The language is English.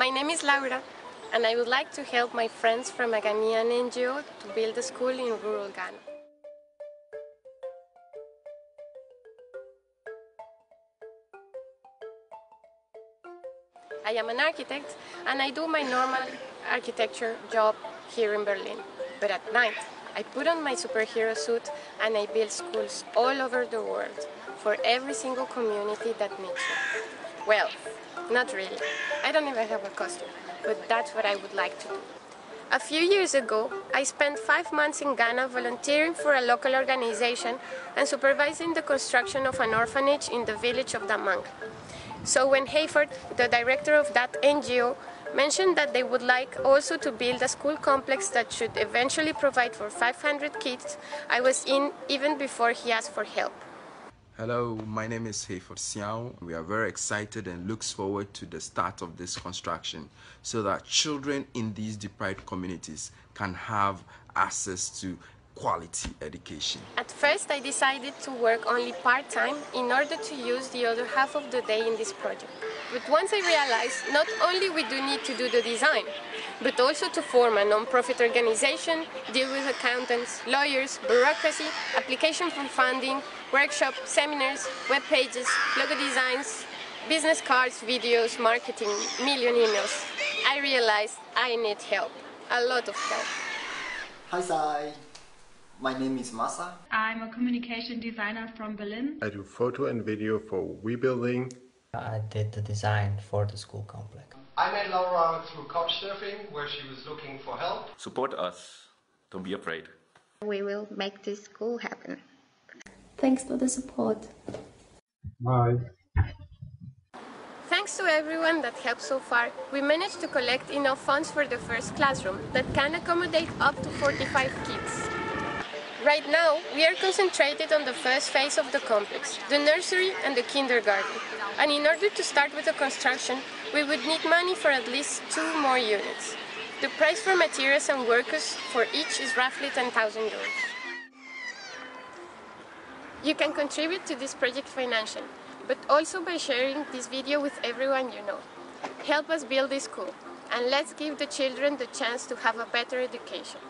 My name is Laura, and I would like to help my friends from a Ghanaian NGO to build a school in rural Ghana. I am an architect, and I do my normal architecture job here in Berlin. But at night, I put on my superhero suit and I build schools all over the world for every single community that needs it. Well, not really. I don't even have a costume, but that's what I would like to do. A few years ago, I spent 5 months in Ghana volunteering for a local organization and supervising the construction of an orphanage in the village of Damang. So when Hayford, the director of that NGO, mentioned that they would like also to build a school complex that should eventually provide for 500 kids, I was in even before he asked for help. Hello, my name is Hayford Siaw. We are very excited and look forward to the start of this construction so that children in these deprived communities can have access to quality education. At first, I decided to work only part-time in order to use the other half of the day in this project. But once I realized not only we do need to do the design, but also to form a non-profit organization, deal with accountants, lawyers, bureaucracy, application for funding, workshops, seminars, web pages, logo designs, business cards, videos, marketing, million emails. I realized I need help, a lot of help. Hi, Sai. My name is Masa. I'm a communication designer from Berlin. I do photo and video for WeBuilding. I did the design for the school complex. I met Laura through couchsurfing, where she was looking for help. Support us. Don't be afraid. We will make this school happen. Thanks for the support. Bye. Thanks to everyone that helped so far, we managed to collect enough funds for the first classroom that can accommodate up to 45 kids. Right now, we are concentrated on the first phase of the complex, the nursery and the kindergarten. And in order to start with the construction, we would need money for at least 2 more units. The price for materials and workers for each is roughly 10,000 euros. You can contribute to this project financially, but also by sharing this video with everyone you know. Help us build this school, and let's give the children the chance to have a better education.